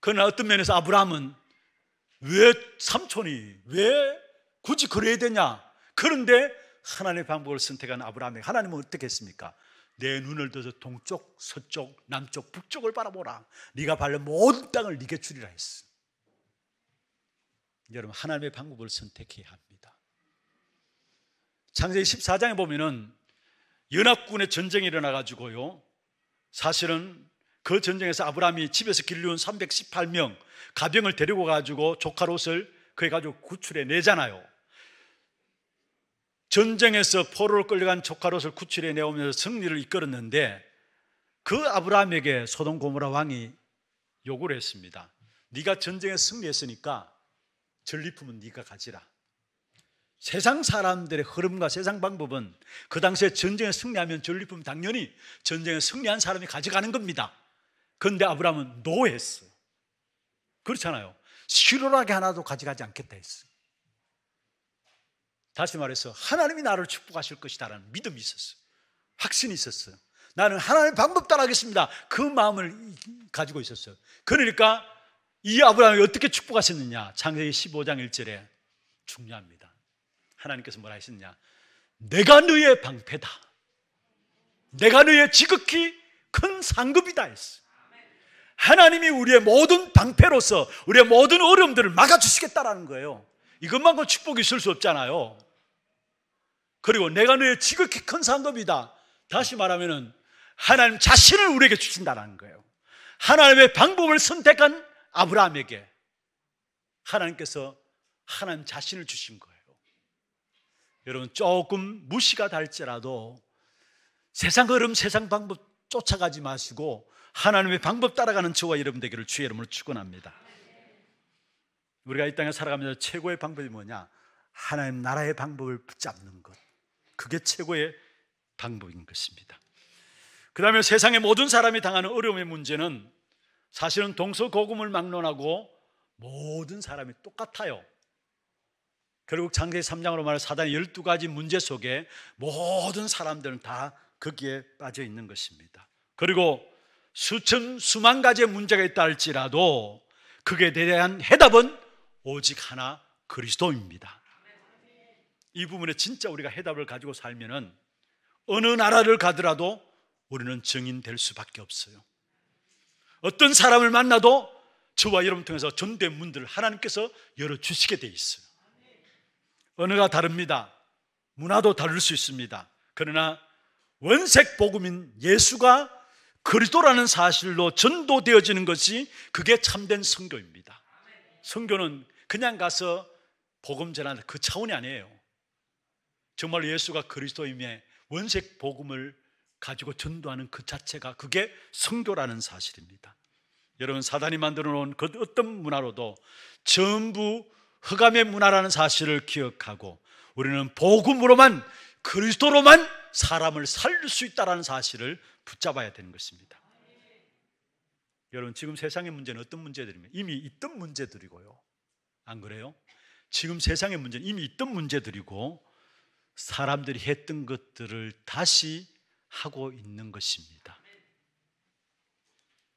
그러나 어떤 면에서 아브라함은 왜 삼촌이 왜 굳이 그래야 되냐? 그런데 하나님의 방법을 선택한 아브라함에게 하나님은 어떻게 했습니까? 내 눈을 들어서 동쪽, 서쪽, 남쪽, 북쪽을 바라보라. 네가 밟는 모든 땅을 네게 주리라 했어. 여러분, 하나님의 방법을 선택해야 합니다. 창세기 14장에 보면은 연합군의 전쟁이 일어나가지고요, 사실은 그 전쟁에서 아브라함이 집에서 길러온 318명 가병을 데리고 가지고 조카 롯을 그에 가지고 구출해 내잖아요. 전쟁에서 포로로 끌려간 조카 롯을 구출해 내오면서 승리를 이끌었는데, 그 아브라함에게 소돔 고모라 왕이 요구를 했습니다. 네가 전쟁에 승리했으니까 전리품은 네가 가지라. 세상 사람들의 흐름과 세상 방법은 그 당시에 전쟁에 승리하면 전리품 당연히 전쟁에 승리한 사람이 가져가는 겁니다. 그런데 아브라함은 노했어요. 그렇잖아요. 실오라기 하나도 가져가지 않겠다 했어요. 다시 말해서 하나님이 나를 축복하실 것이다라는 믿음이 있었어요. 확신이 있었어요. 나는 하나님의 방법 따라 하겠습니다. 그 마음을 가지고 있었어요. 그러니까 이 아브라함이 어떻게 축복하셨느냐, 창세기 15장 1절에 중요합니다. 하나님께서 뭐라 하셨냐? 내가 너의 방패다. 내가 너의 지극히 큰 상급이다 했어. 하나님이 우리의 모든 방패로서 우리의 모든 어려움들을 막아주시겠다라는 거예요. 이것만큼 축복이 있을 수 없잖아요. 그리고 내가 너의 지극히 큰 상급이다. 다시 말하면 하나님 자신을 우리에게 주신다라는 거예요. 하나님의 방법을 선택한 아브라함에게 하나님께서 하나님 자신을 주신 거예요. 여러분, 조금 무시가 달지라도 세상 흐름, 세상 방법 쫓아가지 마시고 하나님의 방법 따라가는 저와 여러분 되기를 주의 이름으로 축원합니다. 우리가 이 땅에 살아가면서 최고의 방법이 뭐냐? 하나님 나라의 방법을 붙잡는 것. 그게 최고의 방법인 것입니다. 그 다음에 세상의 모든 사람이 당하는 어려움의 문제는 사실은 동서고금을 막론하고 모든 사람이 똑같아요. 결국 창세기 3장으로 말할 사단의 12가지 문제 속에 모든 사람들은 다 거기에 빠져 있는 것입니다. 그리고 수천 수만 가지의 문제가 있다 할지라도 그게 대한 해답은 오직 하나, 그리스도입니다. 이 부분에 진짜 우리가 해답을 가지고 살면은 어느 나라를 가더라도 우리는 증인될 수밖에 없어요. 어떤 사람을 만나도 저와 여러분 통해서 전대 문들을 하나님께서 열어주시게 돼 있어요. 언어가 다릅니다. 문화도 다를 수 있습니다. 그러나 원색 복음인 예수가 그리스도라는 사실로 전도되어지는 것이, 그게 참된 선교입니다. 선교는 그냥 가서 복음 전하는 그 차원이 아니에요. 정말 예수가 그리스도임에 원색 복음을 가지고 전도하는 그 자체가, 그게 선교라는 사실입니다. 여러분, 사단이 만들어 놓은 그 어떤 문화로도 전부 흑암의 문화라는 사실을 기억하고, 우리는 복음으로만, 그리스도로만 사람을 살릴 수 있다는 사실을 붙잡아야 되는 것입니다. 여러분, 지금 세상의 문제는 어떤 문제들입니까? 이미 있던 문제들이고요. 안 그래요? 지금 세상의 문제는 이미 있던 문제들이고, 사람들이 했던 것들을 다시 하고 있는 것입니다.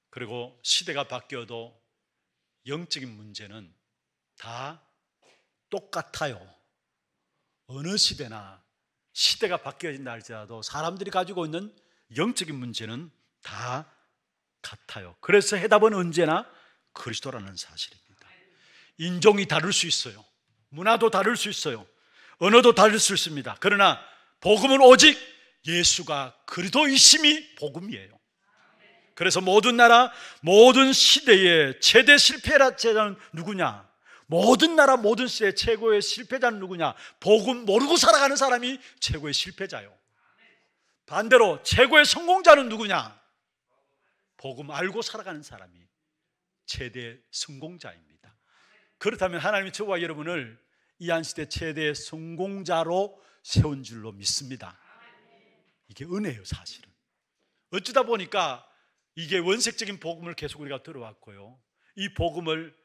그리고 시대가 바뀌어도 영적인 문제는 다 똑같아요. 어느 시대나 시대가 바뀌어진다 할지라도 사람들이 가지고 있는 영적인 문제는 다 같아요. 그래서 해답은 언제나 그리스도라는 사실입니다. 인종이 다를 수 있어요. 문화도 다를 수 있어요. 언어도 다를 수 있습니다. 그러나 복음은 오직 예수가 그리스도이심이 복음이에요. 그래서 모든 나라, 모든 시대의 최대 실패자는 누구냐? 모든 나라, 모든 시대의 최고의 실패자는 누구냐? 복음 모르고 살아가는 사람이 최고의 실패자요. 반대로 최고의 성공자는 누구냐? 복음 알고 살아가는 사람이 최대의 성공자입니다. 그렇다면 하나님이 저와 여러분을 이 한시대 최대의 성공자로 세운 줄로 믿습니다. 이게 은혜예요, 사실은. 어쩌다 보니까 이게 원색적인 복음을 계속 우리가 들어왔고요, 이 복음을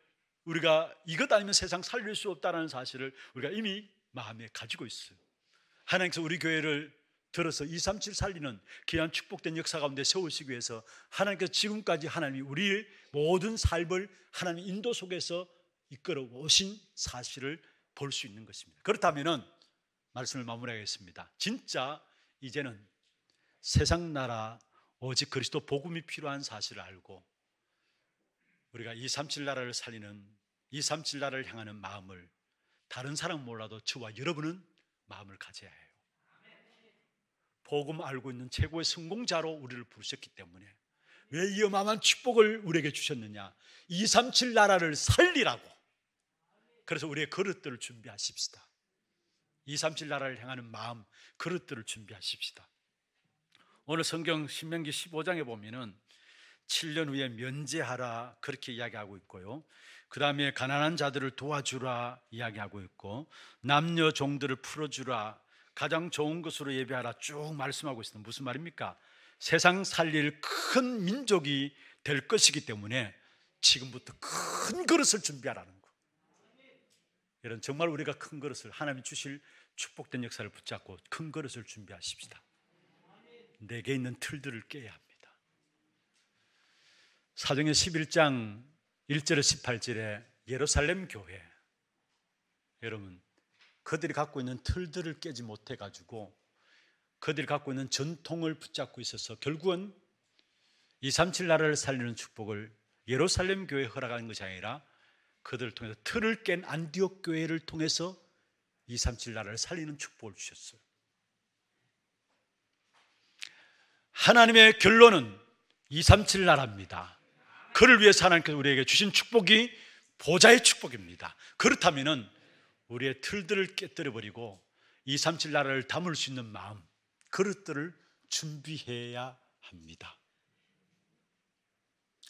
우리가 이것 아니면 세상 살릴 수 없다는 사실을 우리가 이미 마음에 가지고 있어요. 하나님께서 우리 교회를 들어서 237 살리는 귀한 축복된 역사 가운데 세우시기 위해서 하나님께서 지금까지 하나님이 우리의 모든 삶을 하나님의 인도 속에서 이끌어 오신 사실을 볼 수 있는 것입니다. 그렇다면 말씀을 마무리하겠습니다. 진짜 이제는 세상 나라 오직 그리스도 복음이 필요한 사실을 알고 우리가 237 나라를 살리는 237 나라를 향하는 마음을 다른 사람 몰라도 저와 여러분은 마음을 가져야 해요. 복음 알고 있는 최고의 성공자로 우리를 부르셨기 때문에 왜 이 어마어마한 축복을 우리에게 주셨느냐? 237 나라를 살리라고. 그래서 우리의 그릇들을 준비하십시다. 237 나라를 향하는 마음, 그릇들을 준비하십시다. 오늘 성경 신명기 15장에 보면은 7년 후에 면제하라 그렇게 이야기하고 있고요, 그 다음에 가난한 자들을 도와주라 이야기하고 있고, 남녀 종들을 풀어주라, 가장 좋은 것으로 예배하라 쭉 말씀하고 있습니다. 무슨 말입니까? 세상 살릴 큰 민족이 될 것이기 때문에 지금부터 큰 그릇을 준비하라는 거. 이런 정말 우리가 큰 그릇을, 하나님이 주실 축복된 역사를 붙잡고 큰 그릇을 준비하십시다. 내게 있는 틀들을 깨야 합니다. 사도행전 11장 1절에서 18절에 예루살렘 교회, 여러분 그들이 갖고 있는 틀들을 깨지 못해가지고 그들이 갖고 있는 전통을 붙잡고 있어서 결국은 237 나라를 살리는 축복을 예루살렘 교회에 허락하는 것이 아니라 그들을 통해서 틀을 깬 안디옥 교회를 통해서 237 나라를 살리는 축복을 주셨어요. 하나님의 결론은 237 나라입니다. 그를 위해서 하나님께서 우리에게 주신 축복이 보좌의 축복입니다. 그렇다면 우리의 틀들을 깨뜨려버리고 237 나라를 담을 수 있는 마음, 그릇들을 준비해야 합니다.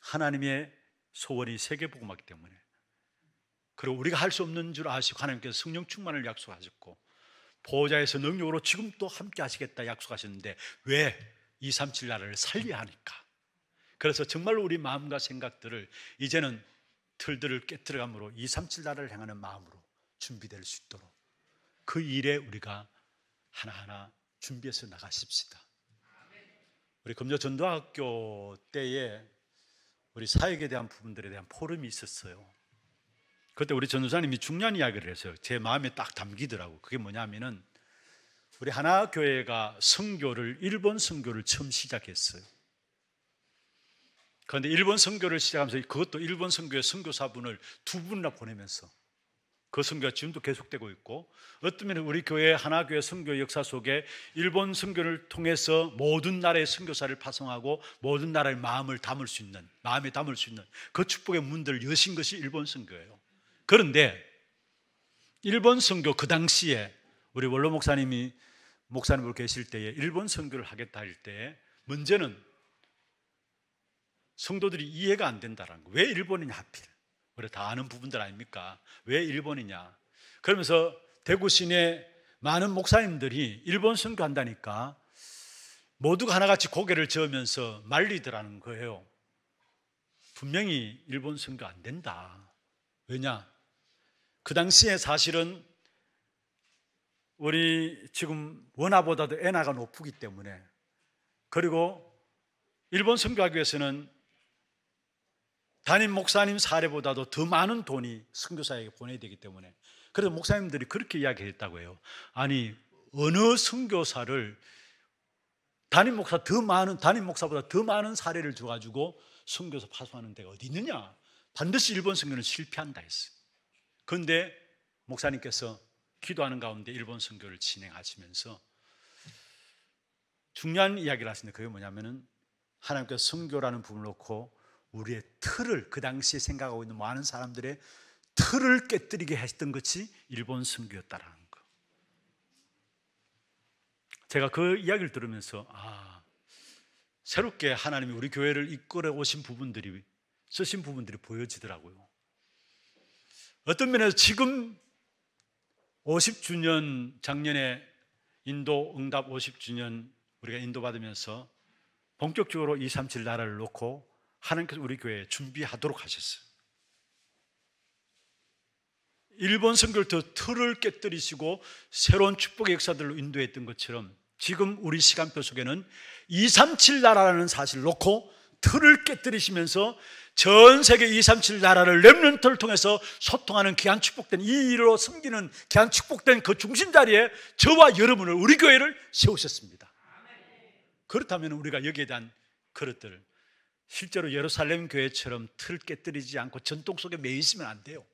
하나님의 소원이 세계복음화이기 때문에, 그리고 우리가 할 수 없는 줄 아시고 하나님께서 성령 충만을 약속하셨고 보호자에서 능력으로 지금도 함께 하시겠다 약속하셨는데 왜 237 나라를 살려야 하니까? 그래서 정말로 우리 마음과 생각들을 이제는 틀들을 깨뜨려감으로 237 나라를 향하는 마음으로 준비될 수 있도록 그 일에 우리가 하나하나 준비해서 나가십시다. 우리 금요전도학교 때에 우리 사역에 대한 부분들에 대한 포럼이 있었어요. 그때 우리 전도사님이 중요한 이야기를 했어요. 제 마음에 딱 담기더라고. 그게 뭐냐면은 우리 하나교회가 선교를, 일본 선교를 처음 시작했어요. 그런데 일본 선교를 시작하면서 그것도 일본 선교의 선교사분을 두 분이나 보내면서 그 선교가 지금도 계속되고 있고, 어떤 면에서 우리 교회 하나교회 선교 역사 속에 일본 선교를 통해서 모든 나라의 선교사를 파송하고 모든 나라의 마음을 담을 수 있는, 마음에 담을 수 있는 그 축복의 문들을 여신 것이 일본 선교예요. 그런데 일본 선교, 그 당시에 우리 원로 목사님이 목사님으로 계실 때에 일본 선교를 하겠다 할 때에 문제는 성도들이 이해가 안 된다는 거. 왜 일본이냐 하필? 우리 다 아는 부분들 아닙니까? 왜 일본이냐? 그러면서 대구 시내 많은 목사님들이 일본 선교한다니까 모두가 하나같이 고개를 저으면서 말리더라는 거예요. 분명히 일본 선교 안 된다. 왜냐? 그 당시에 사실은 우리 지금 원화보다도 엔화가 높기 때문에, 그리고 일본 선교학교에서는 담임 목사님 사례보다도 더 많은 돈이 선교사에게 보내야 되기 때문에, 그래서 목사님들이 그렇게 이야기했다고 해요. 아니, 어느 선교사를 담임 목사보다 더 많은 사례를 줘가지고 선교사 파송하는 데가 어디 있느냐? 반드시 일본 선교는 실패한다 했어요. 그런데 목사님께서 기도하는 가운데 일본 선교를 진행하시면서 중요한 이야기를 하시는데, 그게 뭐냐면은 하나님께서 선교라는 부분을 놓고 우리의 틀을, 그 당시에 생각하고 있는 많은 사람들의 틀을 깨뜨리게 했던 것이 일본 선교였다라는 거. 제가 그 이야기를 들으면서 새롭게 하나님이 우리 교회를 이끌어 오신 부분들이, 쓰신 부분들이 보여지더라고요. 어떤 면에서 지금 50주년, 작년에 인도 응답 50주년 우리가 인도받으면서 본격적으로 237 나라를 놓고 하나님께서 우리 교회에 준비하도록 하셨어요. 일본 선교를 더 틀을 깨뜨리시고 새로운 축복의 역사들로 인도했던 것처럼 지금 우리 시간표 속에는 237 나라라는 사실을 놓고 틀을 깨뜨리시면서 전 세계 237 나라를 렘넌트를 통해서 소통하는 귀한 축복된 이 일로 섬기는 귀한 축복된 그 중심 자리에 저와 여러분을, 우리 교회를 세우셨습니다. 그렇다면 우리가 여기에 대한 그릇들을 실제로 예루살렘 교회처럼 틀을 깨뜨리지 않고 전통 속에 매이시면 안 돼요.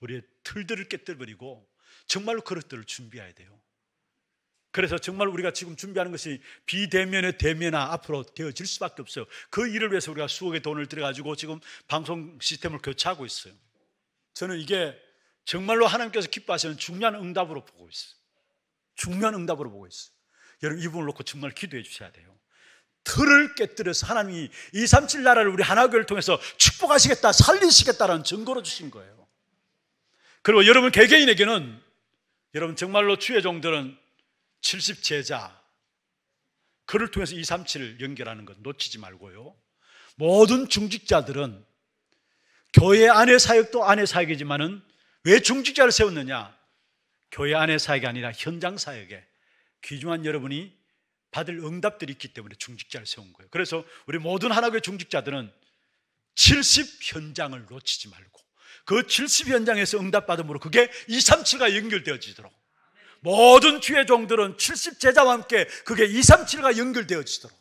우리의 틀들을 깨뜨려버리고 정말로 그릇들을 준비해야 돼요. 그래서 정말 우리가 지금 준비하는 것이 비대면의 대면화 앞으로 되어질 수밖에 없어요. 그 일을 위해서 우리가 수억의 돈을 들여가지고 지금 방송 시스템을 교체하고 있어요. 저는 이게 정말로 하나님께서 기뻐하시는 중요한 응답으로 보고 있어요. 중요한 응답으로 보고 있어요. 여러분, 이 부분을 놓고 정말 기도해 주셔야 돼요. 틀을 깨뜨려서 하나님이 237 나라를 우리 하나교회를 통해서 축복하시겠다, 살리시겠다라는 증거로 주신 거예요. 그리고 여러분 개개인에게는, 여러분 정말로 주의 종들은 70 제자, 그를 통해서 237을 연결하는 것 놓치지 말고요, 모든 중직자들은 교회 안의 사역도 안의 사역이지만은 왜 중직자를 세웠느냐? 교회 안의 사역이 아니라 현장 사역에 귀중한 여러분이 받을 응답들이 있기 때문에 중직자를 세운 거예요. 그래서 우리 모든 하나교회 중직자들은 70 현장을 놓치지 말고 그 70 현장에서 응답받음으로 그게 237과 연결되어지도록, 모든 주의 종들은 70 제자와 함께 그게 237과 연결되어지도록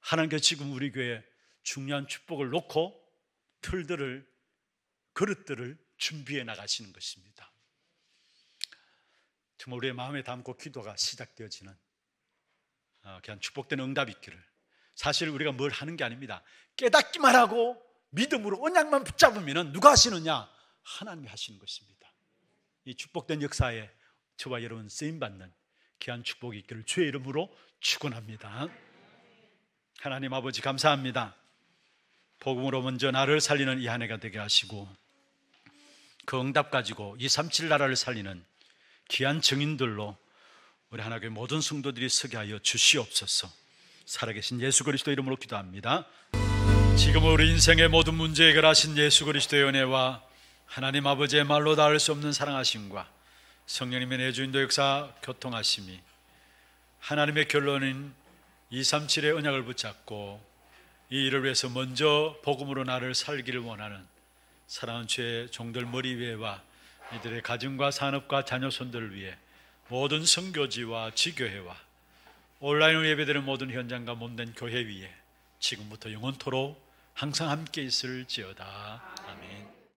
하나님께서 지금 우리 교회에 중요한 축복을 놓고 틀들을, 그릇들을 준비해 나가시는 것입니다. 정말 우리의 마음에 담고 기도가 시작되어지는 그냥 축복된 응답이 있기를. 사실 우리가 뭘 하는 게 아닙니다. 깨닫기만 하고 믿음으로 언약만 붙잡으면 누가 하시느냐? 하나님이 하시는 것입니다. 이 축복된 역사에 저와 여러분 쓰임받는 귀한 축복이 있기를 주의 이름으로 축원합니다. 하나님 아버지 감사합니다. 복음으로 먼저 나를 살리는 이 한 해가 되게 하시고, 그 응답 가지고 237 나라를 살리는 귀한 증인들로 우리 하나교회 모든 성도들이 서게 하여 주시옵소서. 살아계신 예수 그리스도 이름으로 기도합니다. 지금 우리 인생의 모든 문제 해결하신 예수 그리스도의 은혜와 하나님 아버지의 말로 닿을 수 없는 사랑하심과 성령님의 내주인도 역사 교통하심이 하나님의 결론인 237의 언약을 붙잡고 이 일을 위해서 먼저 복음으로 나를 살기를 원하는 사랑하는 주의 종들 머리 위에와 이들의 가정과 산업과 자녀손들을 위해 모든 선교지와 지교회와 온라인으로 예배되는 모든 현장과 몸된 교회 위에 지금부터 영원토록 항상 함께 있을지어다. 아멘.